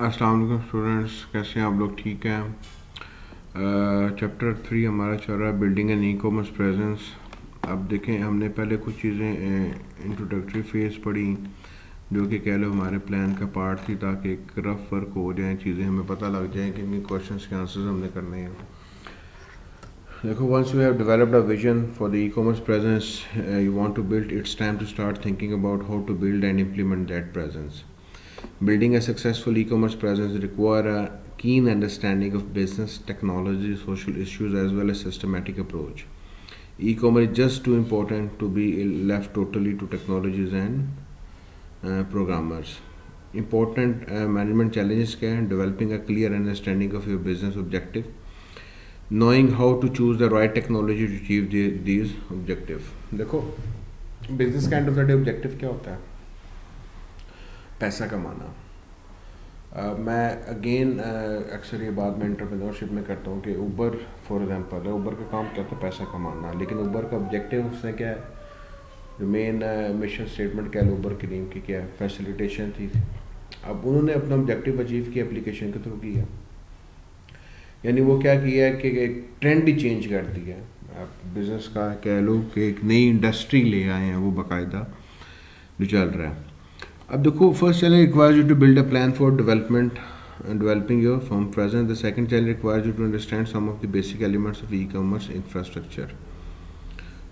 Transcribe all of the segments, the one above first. अस्सलाम वालेकुम स्टूडेंट्स, कैसे हैं आप लोग? ठीक है। चैप्टर 3 हमारा चल रहा है building an e commerce presence. अब देखें, हमने पहले कुछ चीज़ें इंट्रोडक्टरी फेज़ पढ़ी जो कि कह लो हमारे प्लान का पार्ट थी, ताकि एक रफ वर्क हो जाए, चीज़ें हमें पता लग जाएँ कि इनके क्वेश्चन के आंसर्स हमने करने हैं। देखो, once we have developed a vision for the e commerce presence you want to build, it's time to start thinking about how to build and implement that presence. Building a successful e-commerce presence requires a keen understanding of business, technology, social issues, as well as systematic approach. E-commerce is just too important to be left totally to technologies and programmers. Important management challenges are developing a clear understanding of your business objective, knowing how to choose the right technology to achieve these objectives. देखो, business kind of the day objective क्या होता है? पैसा कमाना। मैं again अक्सर ये बात मैं एंटरप्रेन्योरशिप में करता हूँ कि ऊबर फॉर एग्जांपल है, ऊबर का काम क्या होता है? पैसा कमाना। लेकिन ऊबर का ऑब्जेक्टिव उसने क्या है, जो मेन मिशन स्टेटमेंट क्या है ऊबर की टीम की, क्या है? फैसिलिटेशन थी। अब उन्होंने अपना ऑब्जेक्टिव अचीव किया, एप्लीकेशन के थ्रू किया, यानी वो क्या किया है कि एक ट्रेंड ही चेंज कर दिया है। अब बिज़नेस का कह लो कि एक नई इंडस्ट्री ले आए हैं वो, बाकायदा जो चल रहा है। अब देखो, first challenge requires you to build a plan for development and developing your form presence. The second challenge requires you to understand some of the basic elements of e commerce infrastructure.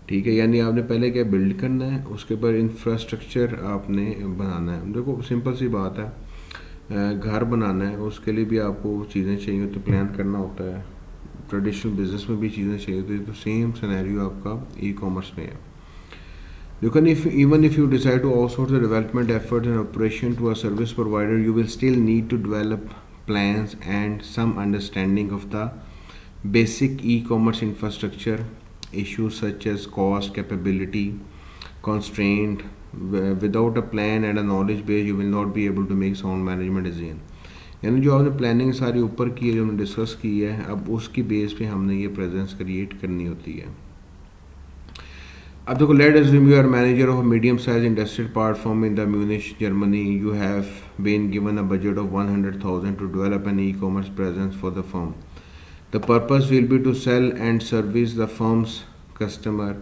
ठीक है, यानी आपने पहले क्या build करना है, उसके बाद इंफ्रास्ट्रक्चर आपने बनाना है। देखो, सिंपल सी बात है, घर बनाना है, उसके लिए भी आपको चीज़ें चाहिए तो प्लान करना होता है। ट्रेडिशनल बिजनेस में भी चीज़ें चाहिए होती है, तो सेम सिनेरियो आपका ई कॉमर्स में है। You can, even if you decide to outsource the development effort and operation to a service provider, you will still need to develop plans and some understanding of the basic e-commerce infrastructure issues such as cost, capability, constraint. Without a plan and a knowledge base, you will not be able to make sound management decision. यानी जो आपने planning सारी ऊपर की है, जो हमने discuss की है, अब उसकी बेस पे हमने ये प्रेजेंस क्रिएट करनी होती है। अब देखो, let assume you are manager of medium size industrial platform in the Munich Germany. You have been given a budget of 100,000 to develop an e-commerce presence for the firm. The purpose will be to sell and service the firm's customer,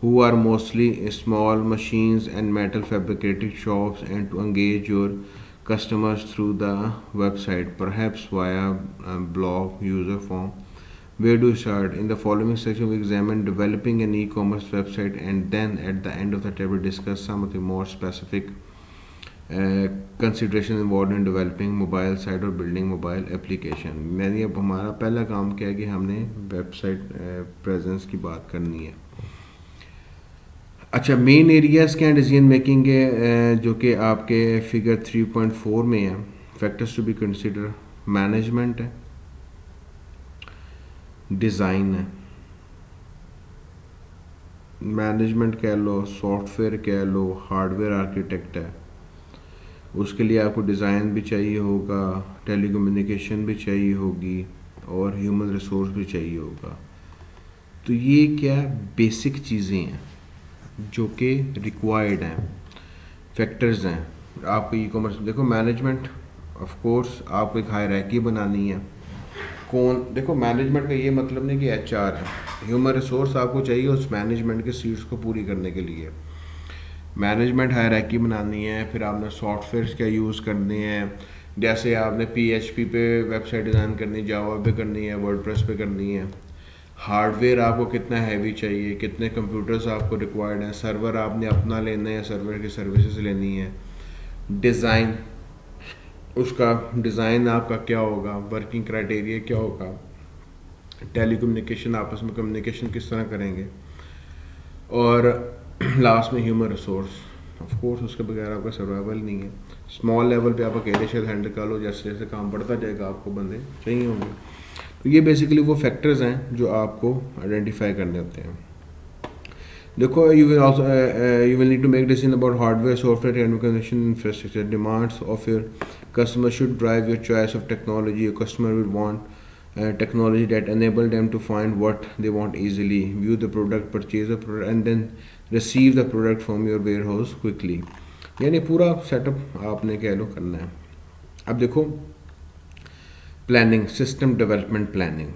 who are mostly small machines and metal fabricating shops, and to engage your customers through the website, perhaps via blog, user form. Where do you start? In the following section, we examine developing an e-commerce website, and then at the end of the table, discuss some of the more specific considerations involved in developing mobile site or building mobile application. मैंने अब हमारा पहला काम किया कि हमने website presence की बात करनी है। अच्छा, मेन एरियाज क्या डिसीजन मेकिंग है, जो कि आपके फिगर 3.4 में है। Factors to be consider management है, डिज़ाइन है, मैनेजमेंट कह लो, सॉफ्टवेयर कह लो, हार्डवेयर आर्किटेक्ट है। उसके लिए आपको डिज़ाइन भी चाहिए होगा, टेलीकम्युनिकेशन भी चाहिए होगी, और ह्यूमन रिसोर्स भी चाहिए होगा। तो ये क्या बेसिक चीज़ें हैं जो कि रिक्वायर्ड हैं, फैक्टर्स हैं आपको ई कॉमर्स। देखो, मैनेजमेंट ऑफ कोर्स आपको एक हायरार्की बनानी है। कौन? देखो, मैनेजमेंट का ये मतलब नहीं कि HR है, ह्यूमन रिसोर्स आपको चाहिए उस मैनेजमेंट के सीट्स को पूरी करने के लिए। मैनेजमेंट हायरार्की बनानी है, फिर आपने सॉफ्टवेयर क्या यूज़ करने हैं, जैसे आपने PHP पे वेबसाइट डिज़ाइन करनी, जावा पे करनी है, वर्डप्रेस पे करनी है। हार्डवेयर आपको कितना हैवी चाहिए, कितने कंप्यूटर्स आपको रिक्वायर्ड हैं, सर्वर आपने अपना लेना है, सर्वर की सर्विसेज लेनी है। डिज़ाइन, उसका डिज़ाइन आपका क्या होगा, वर्किंग क्राइटेरिया क्या होगा, टेलीकम्युनिकेशन आपस में कम्युनिकेशन किस तरह करेंगे, और लास्ट में ह्यूमन रिसोर्स। ऑफ कोर्स उसके बगैर आपका सर्वाइवल नहीं है। स्मॉल लेवल पे आप अकेले शायद हैंडल कर लो, जैसे जैसे काम बढ़ता जाएगा आपको बंदे चाहिए होंगे। तो ये बेसिकली वो फैक्टर्स हैं जो आपको आइडेंटिफाई करने होते हैं। देखो, you will need to make decision about hardware, software, and communication infrastructure. Demands of your customer should drive your choice of technology. Your customer will want technology that enable them to find what they want easily, view the product, purchase the product, and then receive the product from your warehouse quickly. यानी पूरा setup आपने कह लो करना है। अब देखो, planning, system development planning.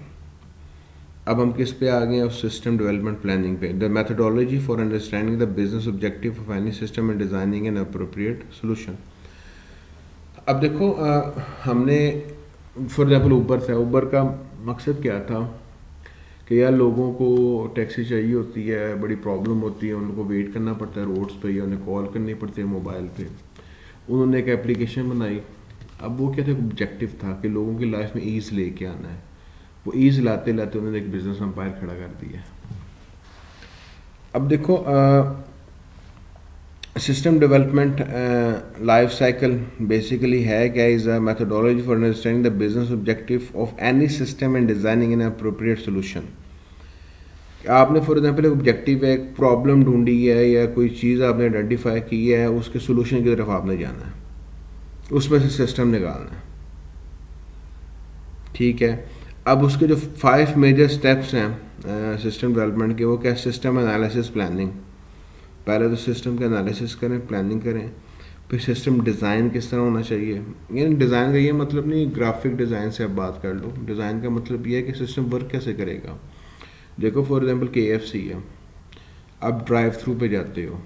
अब हम किस पे आ गए हैं? सिस्टम डेवलपमेंट प्लानिंग पे। The methodology for understanding the business objective of any system and designing an appropriate solution. अब देखो हमने फॉर एग्जाम्पल ऊबर से, ऊबर का मकसद क्या था कि यार लोगों को टैक्सी चाहिए होती है, बड़ी प्रॉब्लम होती है, उनको वेट करना पड़ता है रोड्स पे या उन्हें कॉल करनी पड़ती है मोबाइल पे। उन्होंने एक एप्लीकेशन बनाई। अब वो क्या था? ऑब्जेक्टिव था कि लोगों की लाइफ में ईज़ लेके आना है। वो ईज़ लाते लाते उन्होंने एक बिजनेस एम्पायर खड़ा कर दिया। अब देखो system development life cycle basically है क्या? Is a methodology for understanding the business objective of any system and designing an appropriate solution. आपने फॉर एग्जाम्पल एक ऑब्जेक्टिव है, एक प्रॉब्लम ढूंढी है या कोई चीज़ आपने आइडेंटिफाई की है, उसके सोल्यूशन की तरफ आपने जाना है, उसमें से सिस्टम निकालना है, ठीक है। अब उसके जो 5 मेजर स्टेप्स हैं सिस्टम डेवलपमेंट के, वो क्या? System analysis, planning. पहले तो सिस्टम का एनालिसिस करें, प्लानिंग करें, फिर सिस्टम डिज़ाइन किस तरह होना चाहिए। यानी डिज़ाइन का ये मतलब नहीं ग्राफिक डिज़ाइन से आप बात कर लो, डिज़ाइन का मतलब ये है कि सिस्टम वर्क कैसे करेगा। देखो फॉर एग्जांपल KFC है, आप ड्राइव थ्रू पे जाते हो,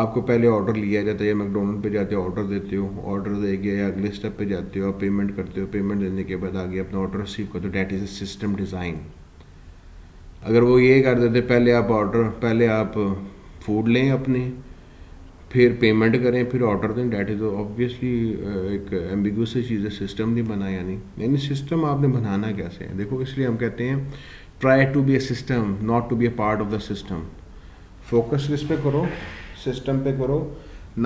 आपको पहले ऑर्डर लिया जाता है, या मैकडोनल्ड पे जाते हो, ऑर्डर देते हो, ऑर्डर दे गया, या अगले स्टेप पे जाते हो, आप पेमेंट करते हो, पेमेंट देने के बाद आगे अपना ऑर्डर रिसीव करते हो। That is a system design. अगर वो ये कर देते पहले आप फूड लें अपने, फिर पेमेंट करें, फिर ऑर्डर दें, डैट इज़ ऑब्वियसली एक एम्बिगुअस चीज़ है, सिस्टम नहीं बना। यानी सिस्टम आपने बनाना कैसे है? देखो इसलिए हम कहते हैं Try to be a system, not to be a part of the system. Focus किस पे करो? System पे करो,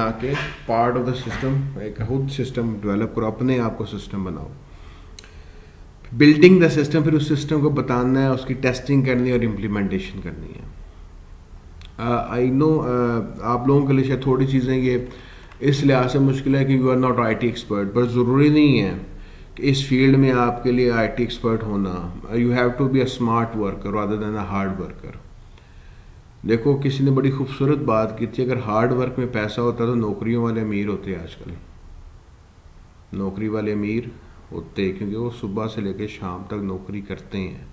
ना कि part of the system। एक खुद system develop करो, अपने आप को system बनाओ। Building the system, फिर उस system को बताना है, उसकी testing करनी है और implementation करनी है। I know आप लोगों के लिए शायद थोड़ी चीज़ें ये इस लिहाज से मुश्किल है कि you are not IT expert, पर ज़रूरी नहीं है इस फील्ड में आपके लिए IT एक्सपर्ट होना। You have to be a smart worker rather than a hard worker. देखो किसी ने बड़ी खूबसूरत बात की थी, अगर हार्ड वर्क में पैसा होता तो नौकरियों वाले अमीर होते। आजकल नौकरी वाले अमीर होते क्योंकि वो सुबह से लेकर शाम तक नौकरी करते हैं।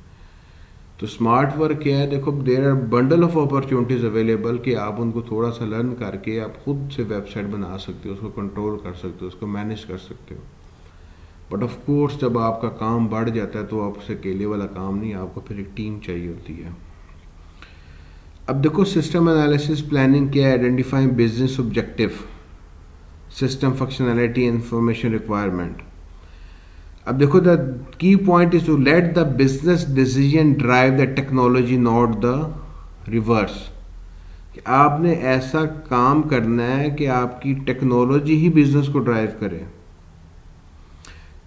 तो स्मार्ट वर्क क्या है? देखो there are bundle of opportunities available कि आप उनको थोड़ा सा लर्न करके आप खुद से वेबसाइट बना सकते हो, उसको कंट्रोल कर सकते हो, उसको मैनेज कर सकते हो। बट ऑफ कोर्स जब आपका काम बढ़ जाता है तो आपसे अकेले वाला काम नहीं, आपको फिर एक टीम चाहिए होती है। अब देखो सिस्टम एनालिसिस, प्लानिंग क्या है? Identifying business objective, system functionality, information requirement. अब देखो the key point is to let the business decision drive the technology, not the reverse. आपने ऐसा काम करना है कि आपकी टेक्नोलॉजी ही बिजनेस को ड्राइव करे।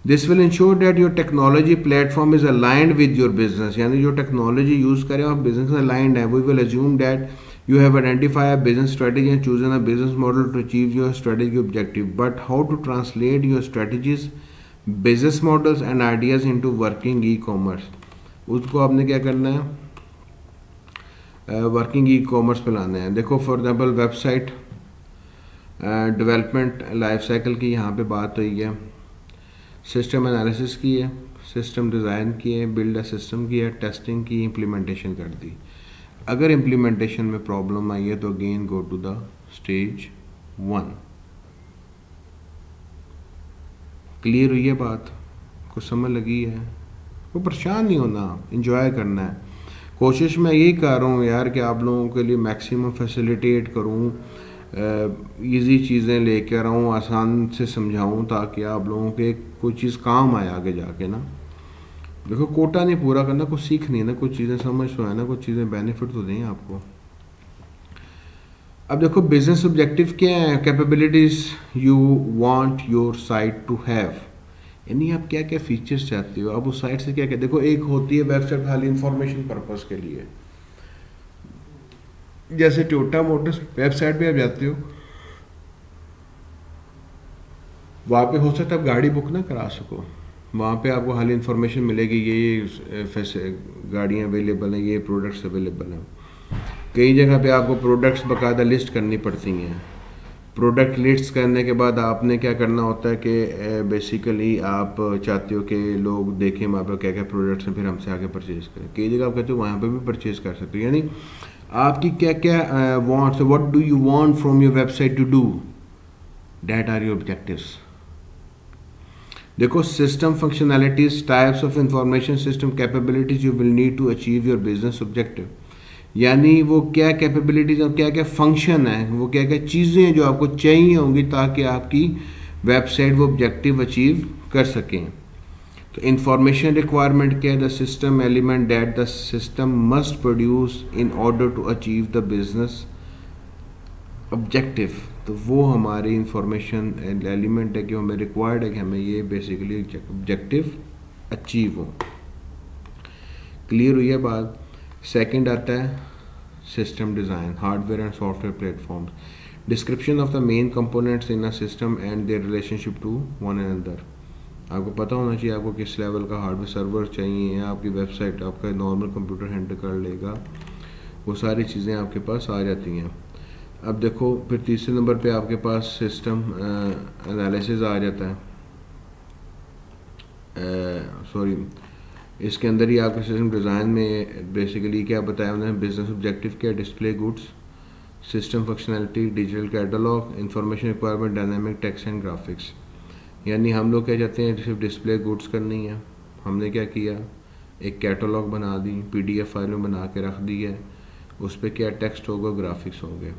This will ensure that your technology platform is aligned with your business. यानी जो टेक्नोलॉजी यूज करें और बिजनेस अलाइंड है। We will assume that you have identify a business strategy and choose a business model to achieve your strategy objective, but how to translate your strategies, business models and ideas into working e commerce. उसको आपने क्या करना है? Working e commerce पे लाना है। देखो for example website development life cycle की यहाँ पे बात हुई है, सिस्टम एनालिसिस की है, सिस्टम डिज़ाइन की है, बिल्ड अ सिस्टम की है, टेस्टिंग की, इम्प्लीमेंटेशन कर दी। अगर इम्प्लीमेंटेशन में प्रॉब्लम आई है तो again go to the stage 1। Clear हुई है बात? कुछ समझ लगी है? वो परेशान नहीं होना, इंजॉय करना है। कोशिश मैं यही कर रहा हूँ यार कि आप लोगों के लिए मैक्सिमम फैसिलिटेट करूँ, ईजी चीज़ें लेकर आऊँ, आसान से समझाऊँ, ताकि आप लोगों के कोई चीज़ काम आए आगे जाके ना। देखो कोटा नहीं पूरा करना, कुछ सीखनी है ना, कुछ चीज़ें समझ तो है ना, कुछ चीज़ें बेनिफिट तो दें आपको। अब देखो बिजनेस ऑब्जेक्टिव क्या है? Capabilities you want your site to have, यानी आप क्या क्या फीचर्स चाहते हो, आप उस साइट से क्या क्या। देखो एक होती है वेबसाइट खाली इंफॉर्मेशन पर्पज़ के लिए, जैसे टोयोटा मोटर्स वेबसाइट पे आप जाते हो, वहाँ पे हो सकता है आप गाड़ी बुक ना करा सको, वहाँ पे आपको हाल इंफॉर्मेशन मिलेगी, ये गाड़ियाँ अवेलेबल हैं, ये प्रोडक्ट्स अवेलेबल हैं। कई जगह पे आपको प्रोडक्ट्स बकायदा लिस्ट करनी पड़ती हैं, प्रोडक्ट लिस्ट करने के बाद आपने क्या करना होता है कि बेसिकली आप चाहते हो कि लोग देखें वहाँ पर क्या क्या प्रोडक्ट्स हैं, फिर हमसे आगे परचेज़ करें। कई जगह आप कहते हो वहाँ पे भी परचेज़ कर सकते हो, यानी आपकी क्या क्या wants, what do you want from your website to do, that are your objectives. देखो, system functionalities, types of information system, capabilities you will need to achieve your business objective, यानी वो क्या कैपेबिलिटीज और क्या क्या फंक्शन है, वो क्या क्या चीज़ें हैं जो आपको चाहिए होंगी ताकि आपकी वेबसाइट वो ऑब्जेक्टिव अचीव कर सकें। तो इंफॉर्मेशन रिक्वायरमेंट क्या है, the system element that the system must produce in order to achieve the business objective. तो वो हमारी इंफॉर्मेशन एलिमेंट है कि हमें रिक्वायर्ड है कि हमें ये बेसिकली ऑब्जेक्टिव अचीव हो। क्लियर हुई है बात। सेकेंड आता है system design, hardware and software platforms, description of the main components in a system and their relationship to one another. आपको पता होना चाहिए आपको किस लेवल का हार्डवेयर सर्वर चाहिए या आपकी वेबसाइट आपका नॉर्मल कंप्यूटर हैंडल कर लेगा, वो सारी चीज़ें आपके पास आ जाती हैं। अब देखो फिर तीसरे नंबर पे आपके पास सिस्टम एनालिसिस आ जाता है, इसके अंदर ही आपके सिस्टम डिज़ाइन में बेसिकली क्या बताया उन्होंने, बिजनेस ऑब्जेक्टिव क्या, display goods, system functionality, digital catalogue, information requirement, dynamic text and graphics. यानी हम लोग क्या चाहते हैं, सिर्फ डिस्प्ले गुड्स करनी है, हमने क्या किया एक कैटलॉग बना दी, PDF फाइल में बना के रख दी है, उस पर क्या टेक्स्ट होगा, ग्राफिक्स होंगे।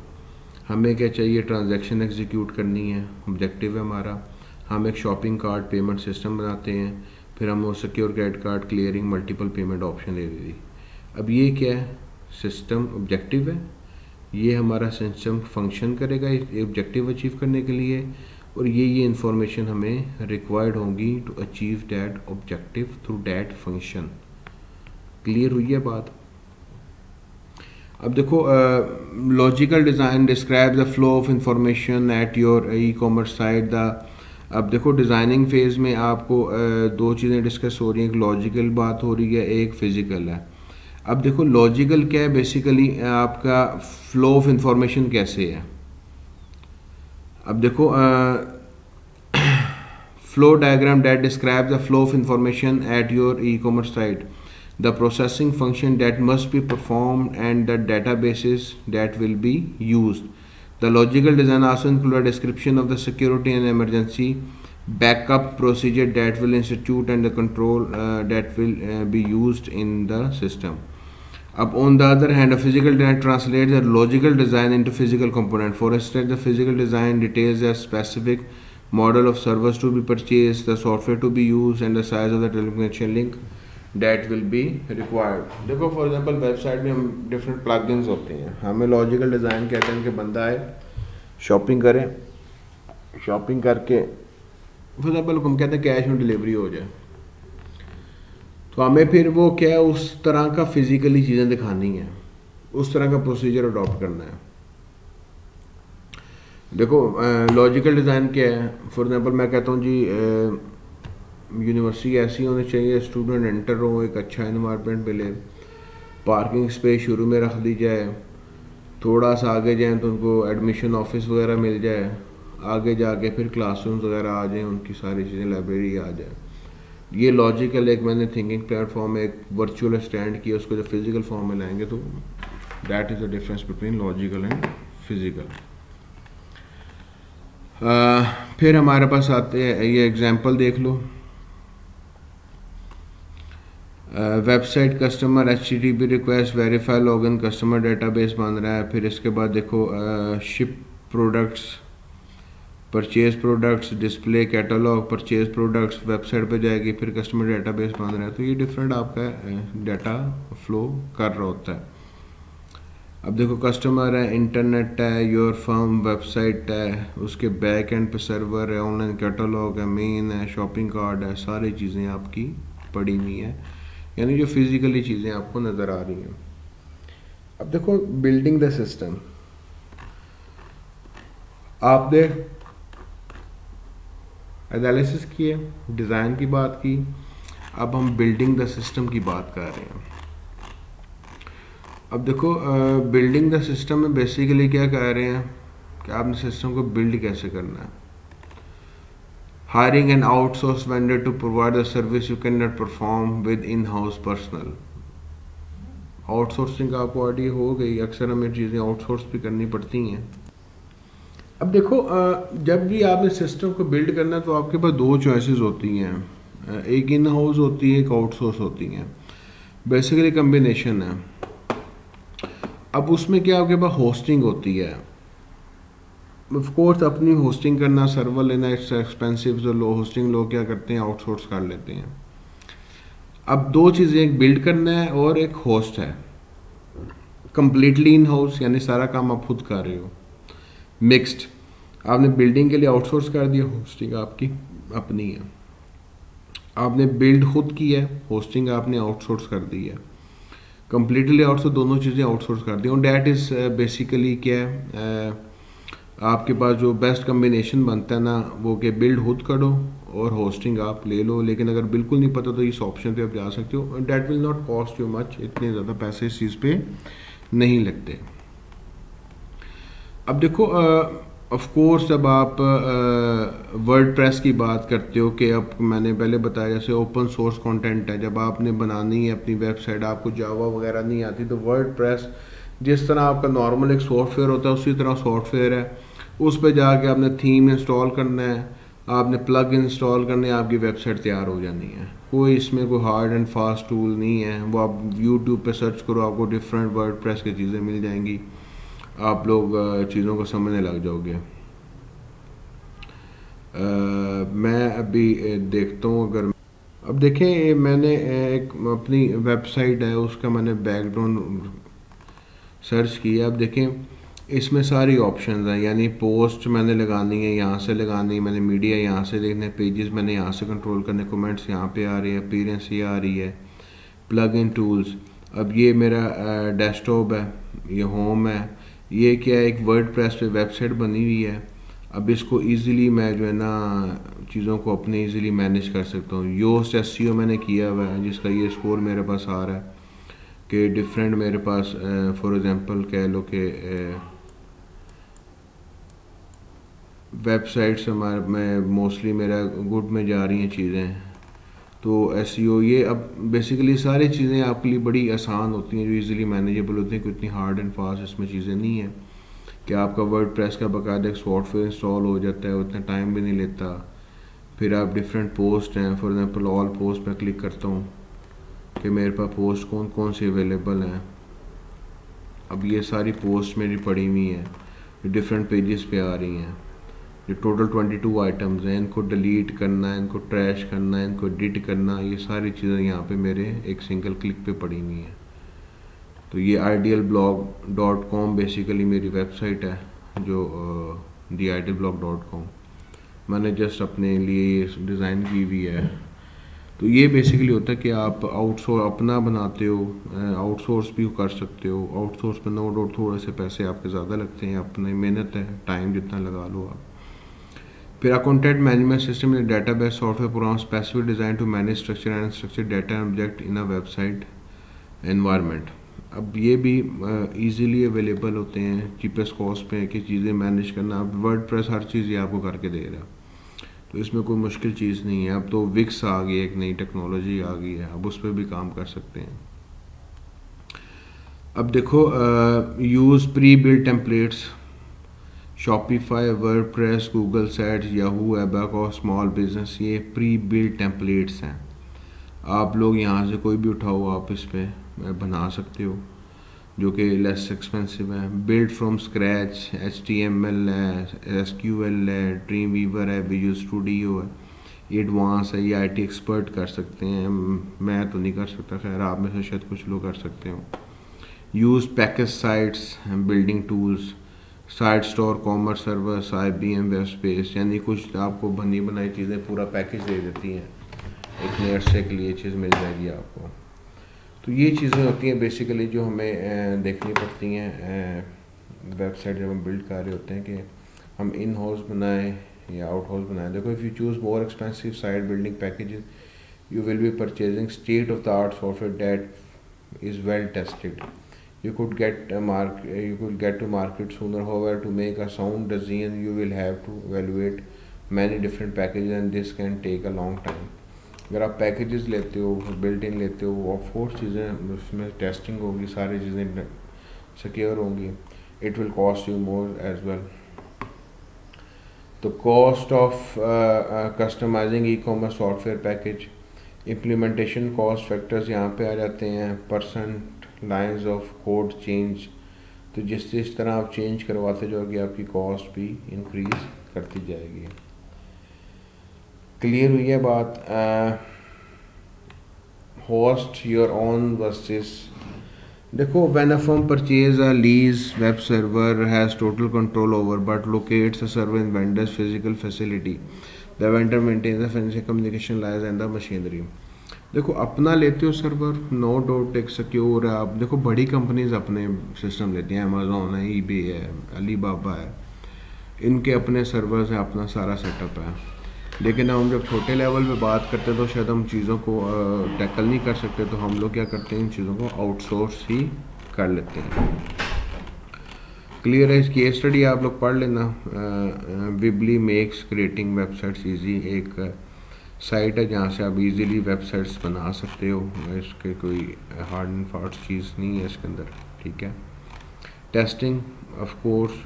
हमें क्या चाहिए, ट्रांजेक्शन एग्जीक्यूट करनी है, ऑब्जेक्टिव है हमारा। हम एक शॉपिंग कार्ट पेमेंट सिस्टम बनाते हैं, फिर हम वो secure credit card, clearing, multiple payment option दे दी। अब ये क्या है, सिस्टम ऑब्जेक्टिव है, ये हमारा सिस्टम फंक्शन करेगा ये ऑब्जेक्टिव अचीव करने के लिए, और ये इंफॉर्मेशन हमें रिक्वायर्ड होगी to achieve that objective through that function. Clear हुई है बात। अब देखो logical design, describe the flow of information at your e commerce site. The अब देखो डिज़ाइनिंग फेज़ में आपको दो चीज़ें डिस्कस हो रही हैं, एक लॉजिकल बात हो रही है, एक फिज़िकल है। अब देखो लॉजिकल क्या है, बेसिकली आपका फ्लो ऑफ इंफॉर्मेशन कैसे है। अब देखो flow diagram that describe the flow of information at your e commerce site, the processing function that must be perform and the data basis that will be use. The logical design also includes a description of the security and emergency backup procedure that will institute and the control that will be used in the system. Up on the other hand, a physical design translates the logical design into physical component. For instance, the physical design details a specific model of servers to be purchased, the software to be used, and the size of the telecommunication link that will be required. देखो for example website में हम different plugins होते हैं, हमें logical design कहते हैं कि बंदा आए शॉपिंग करें, शॉपिंग करके फॉर एग्जाम्पल हम कहते हैं कैश ऑन डिलीवरी हो जाए, तो हमें फिर वो क्या है उस तरह का फिजिकली चीज़ें दिखानी है, उस तरह का प्रोसीजर अडॉप्ट करना है। देखो लॉजिकल डिज़ाइन क्या है, फॉर एग्जाम्पल मैं कहता हूँ जी यूनिवर्सिटी ऐसी होनी चाहिए स्टूडेंट एंटर हो, एक अच्छा एनवायरनमेंट मिले, पार्किंग स्पेस शुरू में रख दी जाए, थोड़ा सा आगे जाएं तो उनको एडमिशन ऑफिस वगैरह मिल जाए, आगे जाके फिर क्लासरूम्स वगैरह आ जाएं, उनकी सारी चीज़ें लाइब्रेरी आ जाए। ये लॉजिकल एक मैंने थिंकिंग प्लेटफॉर्म में एक वर्चुअल स्टैंड किया, उसको जब फिजिकल फॉर्म में लाएंगे तो that is the difference between logical and physical. फिर हमारे पास आते हैं ये एग्जाम्पल देख लो, website customer HTTP request, verify login, customer database बन रहा है, फिर इसके बाद देखो ship products, purchase products, display catalogue, purchase products, website पे जाएगी, फिर कस्टमर डेटाबेस बन रहा है। तो ये डिफरेंट आपका डाटा फ्लो कर रहा होता है। अब देखो कस्टमर है, इंटरनेट है, योर फर्म वेबसाइट है, उसके बैक एंड पे सर्वर है, ऑनलाइन कैटलॉग है, मेन है, शॉपिंग कार्ड है, सारी चीज़ें आपकी पड़ी हुई है, यानी जो फिजिकली चीज़ें आपको नज़र आ रही हैं। अब देखो बिल्डिंग द सिस्टम, आपने एनालिसिस किए, डिज़ाइन की बात की, अब हम बिल्डिंग द सिस्टम की बात कर रहे हैं। अब देखो बिल्डिंग द सिस्टम में बेसिकली क्या कह रहे हैं, कि आपने सिस्टम को बिल्ड कैसे करना है। Hiring an outsource vendor to provide the service you can not perform with in house personal. Outsourcing आपको आइडिया हो गई, अक्सर हमें चीज़ें आउटसोर्स भी करनी पड़ती हैं। अब देखो, जब भी आपने सिस्टम को बिल्ड करना है तो आपके पास दो चॉइसेस होती हैं, एक इन हाउस होती है, एक आउटसोर्स होती है, बेसिकली कम्बिनेशन है। अब उसमें क्या आपके पास होस्टिंग होती है, ऑफ कोर्स अपनी होस्टिंग करना, सर्वर लेना इट्स एक्सपेंसिव, तो लो होस्टिंग लोग क्या करते हैं आउटसोर्स कर लेते हैं। अब दो चीज़ें, एक बिल्ड करना है और एक होस्ट है। कम्प्लीटली इन हाउस यानी सारा काम आप खुद कर रहे हो, मिक्स्ड आपने बिल्डिंग के लिए आउटसोर्स कर दिया, होस्टिंग आपकी अपनी है, आपने बिल्ड खुद की है, होस्टिंग आपने आउटसोर्स कर दी है, कम्प्लीटली आउटसोर्स, दोनों चीज़ें आउटसोर्स कर दी। और डैट इज़ बेसिकली क्या है, आपके पास जो बेस्ट कम्बिनेशन बनता है ना वो कि बिल्ड खुद करो और होस्टिंग आप ले लो। लेकिन अगर बिल्कुल नहीं पता तो इस ऑप्शन पे आप जा सकते हो, that will not cost you much, इतने ज़्यादा पैसे इस चीज़ पे नहीं लगते। अब देखो, ऑफ कोर्स जब आप वर्डप्रेस की बात करते हो कि अब मैंने पहले बताया जैसे ओपन सोर्स कंटेंट है, जब आपने बनानी है अपनी वेबसाइट, आपको जावा वगैरह नहीं आती, तो वर्डप्रेस जिस तरह आपका नॉर्मल एक सॉफ्टवेयर होता है उसी तरह सॉफ्टवेयर है, उस पर जाके आपने थीम इंस्टॉल करना है, आपने प्लग इंस्टॉल करने हैं, आपकी वेबसाइट तैयार हो जानी है। कोई इसमें कोई हार्ड एंड फास्ट टूल नहीं है, वो आप यूट्यूब पे सर्च करो आपको डिफरेंट वर्डप्रेस की चीज़ें मिल जाएंगी, आप लोग चीज़ों को समझने लग जाओगे। मैं अभी देखता हूँ, अगर अब देखें मैंने एक अपनी वेबसाइट है उसका मैंने बैकग्राउंड सर्च किया, अब देखें इसमें सारी ऑप्शंस हैं, यानी पोस्ट मैंने लगानी है यहाँ से लगानी है, मैंने मीडिया यहाँ से देखने, पेजेस मैंने यहाँ से कंट्रोल करने, कमेंट्स यहाँ पे आ रही है, अपीयरेंस ये आ रही है, प्लग इन टूल्स। अब ये मेरा डेस्कटॉप है, ये होम है, ये क्या है एक वर्डप्रेस पे वेबसाइट बनी हुई है। अब इसको ईज़िली मैं जो है ना चीज़ों को अपने ईज़िली मैनेज कर सकता हूँ। योस्ट एसईओ मैंने किया हुआ है जिसका ये स्कोर मेरे पास आ रहा है कि डिफरेंट मेरे पास फॉर एग्ज़ाम्पल कह लो कि वेबसाइट्स हमारे में मोस्टली मेरा गुड में जा रही हैं चीज़ें, तो एसईओ ये अब बेसिकली सारी चीज़ें आपके लिए बड़ी आसान होती हैं जो इजीली मैनेजेबल होती हैं, कोई इतनी हार्ड एंड फास्ट इसमें चीज़ें नहीं है कि आपका वर्डप्रेस का बाकायदा एक सॉफ्टवेयर इंस्टॉल हो जाता है, उतना टाइम भी नहीं लेता। फिर आप डिफरेंट पोस्ट हैं, फॉर एग्जाम्पल ऑल पोस्ट पर क्लिक करता हूँ कि मेरे पास पोस्ट कौन कौन सी अवेलेबल हैं। अब ये सारी पोस्ट मेरी पड़ी हुई हैं, डिफरेंट पेजेस पे आ रही हैं, जो टोटल 22 आइटम्स हैं, इनको डिलीट करना है, इनको ट्रैश करना है, इनको एडिट करना, ये सारी चीज़ें यहाँ पे मेरे एक सिंगल क्लिक पे पड़ी हुई हैं। तो ये idealblog.com बेसिकली मेरी वेबसाइट है जो theidealblog.com मैंने जस्ट अपने लिए डिज़ाइन की हुई है। तो ये बेसिकली होता है कि आप आउटसोर्स अपना बनाते हो, आउटसोर्स भी कर सकते हो, आउटसोर्स पर नो डाउट थोड़े से पैसे आपके ज़्यादा लगते हैं, अपनी मेहनत है, टाइम जितना लगा लो आप। फिर आप कंटेंट मैनेजमेंट सिस्टम या database software program specific design to manage structure and structure data and object in a website environment. अब ये भी ईजिली अवेलेबल होते हैं चीपेस्ट कॉस्ट पे कि चीज़ें मैनेज करना, आप वर्डप्रेस हर चीज़ ये आपको करके दे रहा है, तो इसमें कोई मुश्किल चीज़ नहीं है। अब तो विक्स आ गई, एक नई टेक्नोलॉजी आ गई है, अब उस पर भी काम कर सकते हैं। अब देखो, use pre build templates, Shopify, WordPress, Google sites, Yahoo, एबक और स्मॉल बिजनेस, ये प्री बिल्ड टेम्पलेट्स हैं, आप लोग यहाँ से कोई भी उठाओ आप इस पर बना सकते हो, जो कि लेस एक्सपेंसिव है। बिल्ड फ्रॉम स्क्रैच, HTML है, SQL है, ड्रीमवीवर है, विजुअल स्टूडियो है, ये एडवांस है, ये IT एक्सपर्ट कर सकते हैं, मैं तो नहीं कर सकता, खैर आप में से शायद कुछ लोग कर सकते हो। Use package sites, building tools, site store, commerce service, IBM web space, यानी कुछ आपको बनी बनाई चीज़ें पूरा पैकेज दे देती हैं, एक नए अर्से के लिए चीज़ मिल जाएगी आपको। तो ये चीज़ें होती हैं बेसिकली जो हमें देखनी पड़ती हैं वेबसाइट जब हम बिल्ड कर रहे होते हैं, कि हम इन हाउस बनाएं या आउट हाउस बनाएं। देखो, if you choose more expensive site building packages you will be purchasing state of the art software that is well tested, You could get a market sooner. However, to make a sound decision, you will have to evaluate many different packages, and this can take a long time. अगर आप packages लेते हो, built-in लेते हो, आप 4 चीज़ें उसमें testing होगी, सारी चीज़ें secure होंगी. It will cost you more as well. The cost of customizing e-commerce software package, implementation cost factors यहाँ पे आ जाते हैं, percent lines of code change. तो जिस तरह आप change करवाते जाओगे आपकी cost भी increase करती जाएगी. क्लियर हुई है बात. होस्ट योर ओन वर्सेस, देखो, when a firm purchase a lease web server has total control over but locates a server in vendors physical facility, the vendor maintains the financial communication lines and the machinery. देखो, अपना लेते हो server, no doubt एक secure है. आप देखो, बड़ी companies अपने सिस्टम लेती हैं, अमेजोन है, ईबे है, अलीबाबा है, इनके अपने सर्वर्स हैं, अपना सारा सेटअप है. लेकिन हम जब छोटे लेवल पे बात करते हैं तो शायद हम चीज़ों को टैकल नहीं कर सकते, तो हम लोग क्या करते हैं, इन चीज़ों को आउटसोर्स ही कर लेते हैं. क्लियर है. इसकी केस स्टडी आप लोग पढ़ लेना. Weebly makes creating websites easy, एक साइट है जहाँ से आप इजीली वेबसाइट्स बना सकते हो. इसके कोई हार्ड एंड फास्ट चीज़ नहीं है इसके अंदर, ठीक है. Testing of course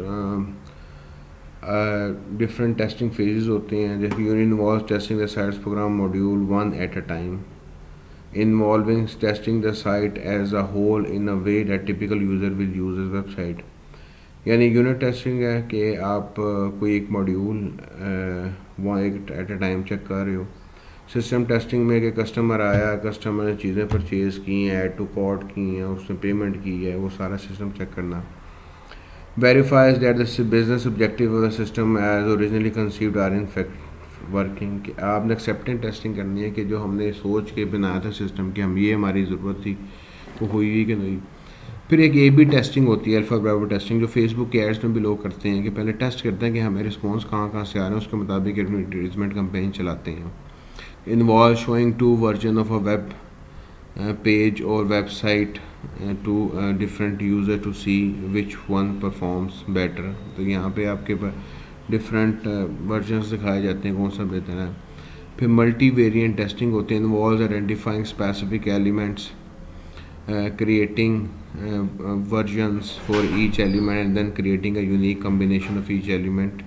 different testing phases होते हैं, जैसे you involve testing the sites program module one at a time, involving testing the site as a whole in a way that typical user will use is website. यानी unit testing है कि आप कोई एक module at a time check कर रहे हो. System testing में कि कस्टमर आया, कस्टमर ने चीज़ें परचेज़ की हैं, ऐड टू कार्ट की हैं, उसने पेमेंट की है, वो सारा सिस्टम चेक करना. Verifies that the business objective of the system as originally conceived are in fact working. कि आपने एक्सेप्टेंस टेस्टिंग करनी है कि जो हमने सोच के बनाया था सिस्टम की, हम ये हमारी ज़रूरत थी वो हुई कि नहीं. फिर एक AB टेस्टिंग होती है, अल्फा ब्रावो टेस्टिंग, जो फेसबुक के एड्स में भी लोग करते हैं कि पहले टेस्ट करते हैं कि हमें रिस्पॉन्स कहाँ से आ रहे हैं, उसके मुताबिक एडवर्टीजमेंट कम्पेन चलाते हैं. Involve showing two version of a web page और website to different user to see which one performs better. तो यहाँ पे आपके डिफरेंट वर्जन्स दिखाए जाते हैं कौन सा बेहतर है. फिर मल्टी वेरिएंट टेस्टिंग होती है, involves identifying specific elements, creating versions for each element and then creating a unique combination of each element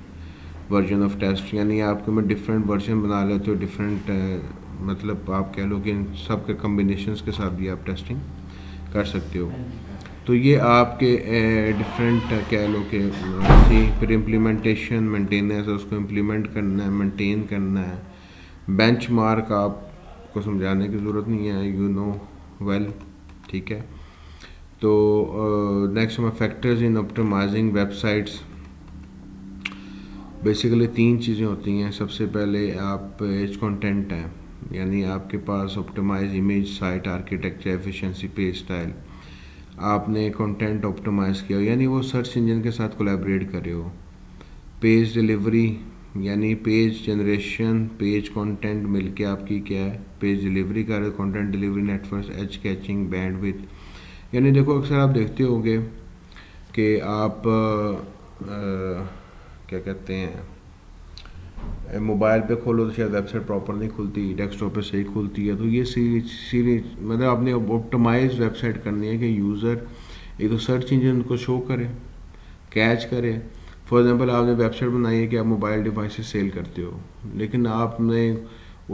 version of test. यानी आपके में डिफरेंट वर्जन बना लेते हो, डिफरेंट मतलब आप कह लो कि इन सब के कम्बिनेशंस के साथ भी आप टेस्टिंग कर सकते हो. तो ये आपके डिफरेंट कह लो कि फिर इम्प्लीमेंटेशन मेंटेनेंस, उसको इम्प्लीमेंट करना है, मेंटेन करना है. बेंचमार्क आपको समझाने की ज़रूरत नहीं है, यू नो वेल, ठीक है. तो नेक्स्ट हम factors in optimising websites. Basically 3 चीज़ें होती हैं. सबसे पहले आप पेज कंटेंट है, यानी आपके पास optimise image, site architecture, efficiency, page style, आपने कंटेंट ऑप्टिमाइज़ किया, यानी वो सर्च इंजन के साथ कोलैबोरेट कर रहे हो. पेज डिलीवरी यानी पेज जनरेशन, पेज कंटेंट मिलके आपकी क्या है, पेज डिलीवरी कर रहे हो, content delivery network, edge caching, bandwidth. यानी देखो, अक्सर आप देखते होंगे कि आप क्या कहते हैं, मोबाइल पे खोलो तो शायद वेबसाइट प्रॉपर नहीं खुलती, डेस्कटॉप पे सही खुलती है. तो ये सीरीज मतलब आपने ऑप्टिमाइज वेबसाइट करनी है कि यूज़र एक तो सर्च इंजन को शो करे, कैच करे. फॉर एग्जांपल आपने वेबसाइट बनाई है कि आप मोबाइल डिवाइस से सेल करते हो, लेकिन आपने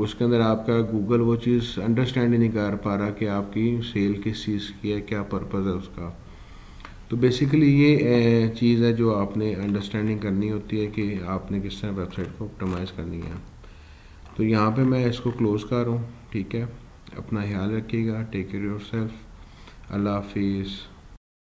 उसके अंदर आपका गूगल वो चीज़ अंडरस्टैंड ही नहीं कर पा रहा कि आपकी सेल किस चीज़ की है, क्या पर्पज़ है उसका. तो बेसिकली ये चीज़ है जो आपने अंडरस्टैंडिंग करनी होती है कि आपने किस तरह वेबसाइट को ऑप्टिमाइज़ करनी है. तो यहाँ पे मैं इसको क्लोज़ कर रहा हूँ, ठीक है. अपना ख्याल रखिएगा, टेक केयर योरसेल्फ, अल्लाह हाफिज़.